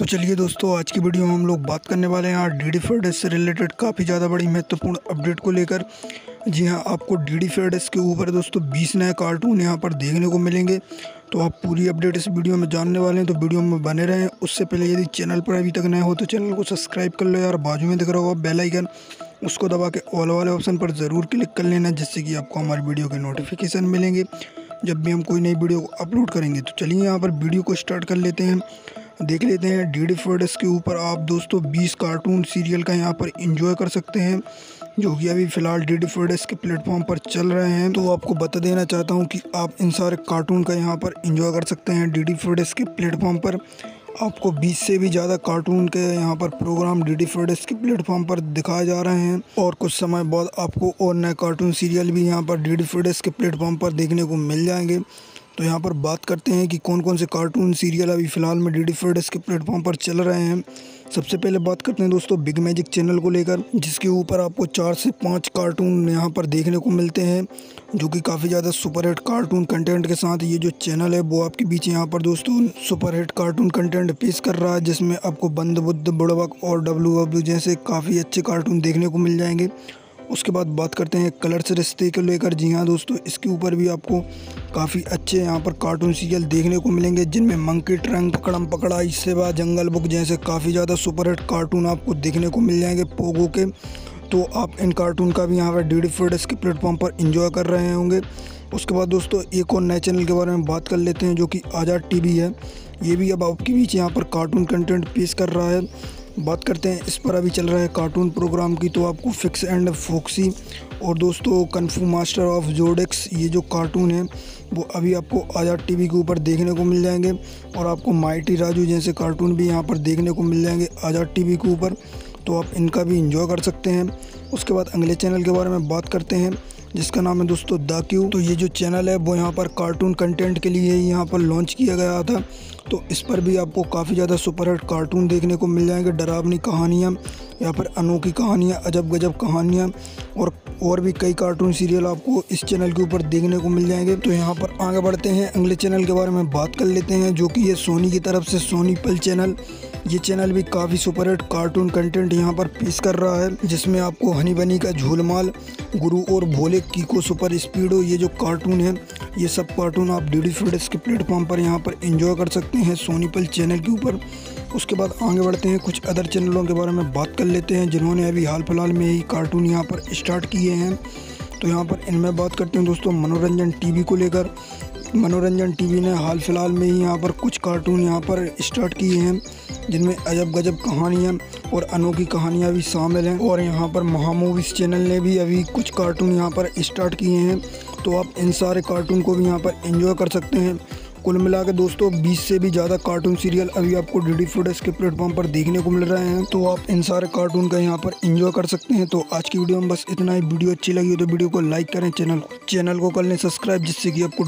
तो चलिए दोस्तों, आज की वीडियो में हम लोग बात करने वाले हैं यहाँ डीडी फ्री डिश से रिलेटेड काफ़ी ज़्यादा बड़ी महत्वपूर्ण अपडेट को लेकर। जी हाँ, आपको डीडी फ्री डिश के ऊपर दोस्तों 20 नए कार्टून यहाँ पर देखने को मिलेंगे। तो आप पूरी अपडेट इस वीडियो में जानने वाले हैं, तो वीडियो में बने रहें। उससे पहले यदि चैनल पर अभी तक नए हो तो चैनल को सब्सक्राइब कर लो यार। बाजू में दिख रहा होगा बेल आइकन, उसको दबा के ऑल वाले ऑप्शन पर ज़रूर क्लिक कर लेना, जिससे कि आपको हमारी वीडियो के नोटिफिकेशन मिलेंगे जब भी हम कोई नई वीडियो अपलोड करेंगे। तो चलिए यहाँ पर वीडियो को स्टार्ट कर लेते हैं, देख लेते हैं। डीडी फ्री डिश के ऊपर आप दोस्तों 20 कार्टून सीरियल का यहाँ पर एंजॉय कर सकते हैं, जो कि अभी फ़िलहाल डीडी फ्री डिश के प्लेटफॉर्म पर चल रहे हैं। तो आपको बता देना चाहता हूँ कि आप इन सारे कार्टून का यहाँ पर एंजॉय कर सकते हैं। डीडी फ्री डिश के प्लेटफॉर्म पर आपको 20 से भी ज़्यादा कार्टून के यहाँ पर प्रोग्राम डीडी फ्री डिश के प्लेटफॉर्म पर दिखाए जा रहे हैं, और कुछ समय बाद आपको और नए कार्टून सीरियल भी यहाँ पर डीडी फ्री डिश के प्लेटफॉर्म पर देखने को मिल जाएंगे। तो यहाँ पर बात करते हैं कि कौन कौन से कार्टून सीरियल अभी फ़िलहाल में डीडी फ्री डिश के प्लेटफॉर्म पर चल रहे हैं। सबसे पहले बात करते हैं दोस्तों बिग मैजिक चैनल को लेकर, जिसके ऊपर आपको 4 से 5 कार्टून यहाँ पर देखने को मिलते हैं, जो कि काफ़ी ज़्यादा सुपरहिट कार्टून कंटेंट के साथ ये जो चैनल है वो आपके बीच यहाँ पर दोस्तों सुपरहिट कार्टून कंटेंट पेश कर रहा है, जिसमें आपको बंद बुद्ध बुड़बक और डब्ल्यू जैसे काफ़ी अच्छे कार्टून देखने को मिल जाएंगे। उसके बाद बात करते हैं कलर रिश्ते को लेकर। जी हाँ दोस्तों, इसके ऊपर भी आपको काफ़ी अच्छे यहाँ पर कार्टून सीरियल देखने को मिलेंगे, जिनमें मंकी ट्रंक, पकड़म पकड़ा, इससे बाद जंगल बुक जैसे काफ़ी ज़्यादा सुपरहिट कार्टून आपको देखने को मिल जाएंगे पोगो के। तो आप इन कार्टून का भी यहाँ पर डीडी फ्री डिश के प्लेटफॉर्म पर इंजॉय कर रहे होंगे। उसके बाद दोस्तों एक और नए चैनल के बारे में बात कर लेते हैं, जो कि आज़ाद TV है। ये भी अब आपके बीच यहाँ पर कार्टून कंटेंट पेश कर रहा है। बात करते हैं इस पर अभी चल रहे कार्टून प्रोग्राम की, तो आपको फिक्स एंड फोक्सी और दोस्तों कन्फू मास्टर ऑफ जोडेक्स, ये जो कार्टून है वो अभी आपको आज़ाद TV के ऊपर देखने को मिल जाएंगे। और आपको माइटी राजू जैसे कार्टून भी यहाँ पर देखने को मिल जाएंगे आज़ाद TV के ऊपर, तो आप इनका भी इंजॉय कर सकते हैं। उसके बाद अगले चैनल के बारे में बात करते हैं, जिसका नाम है दोस्तों द Q। तो ये जो चैनल है वो यहाँ पर कार्टून कंटेंट के लिए ही यहाँ पर लॉन्च किया गया था, तो इस पर भी आपको काफ़ी ज़्यादा सुपरहिट कार्टून देखने को मिल जाएंगे। डरावनी कहानियाँ या फिर अनोखी कहानियाँ, अजब गजब कहानियाँ और भी कई कार्टून सीरियल आपको इस चैनल के ऊपर देखने को मिल जाएंगे। तो यहाँ पर आगे बढ़ते हैं, अगले चैनल के बारे में बात कर लेते हैं, जो कि ये सोनी की तरफ से सोनी पल चैनल। ये चैनल भी काफ़ी सुपरहिट कार्टून कंटेंट यहाँ पर पेश कर रहा है, जिसमें आपको हनी बनी का झूलमाल, गुरु और भोले, कीको सुपर स्पीडो, ये जो कार्टून है ये सब कार्टून आप डीडी फ्री डिश के प्लेटफॉर्म पर यहाँ पर इंजॉय कर सकते हैं सोनी पल चैनल के ऊपर। उसके बाद आगे बढ़ते हैं, कुछ अदर चैनलों के बारे में बात कर लेते हैं, जिन्होंने अभी हाल फिलहाल में ही कार्टून यहाँ पर स्टार्ट किए हैं। तो यहाँ पर इनमें बात करते हैं दोस्तों मनोरंजन TV को लेकर। मनोरंजन TV ने हाल फिलहाल में ही यहाँ पर कुछ कार्टून यहाँ पर स्टार्ट किए हैं, जिनमें अजब गजब कहानियाँ और अनोखी कहानियाँ भी शामिल हैं। और यहाँ पर महामूवीज़ चैनल ने भी अभी कुछ कार्टून यहाँ पर स्टार्ट किए हैं, तो आप इन सारे कार्टून को भी यहाँ पर एंजॉय कर सकते हैं। कुल मिलाकर दोस्तों 20 से भी ज़्यादा कार्टून सीरियल अभी आपको डीडी फ्री डिश के प्लेटफॉर्म पर देखने को मिल रहे हैं, तो आप इन सारे कार्टून का यहाँ पर एंजॉय कर सकते हैं। तो आज की वीडियो में बस इतना ही। वीडियो अच्छी लगी हो तो वीडियो को लाइक करें, चैनल को कर लें सब्सक्राइब, जिससे कि आपको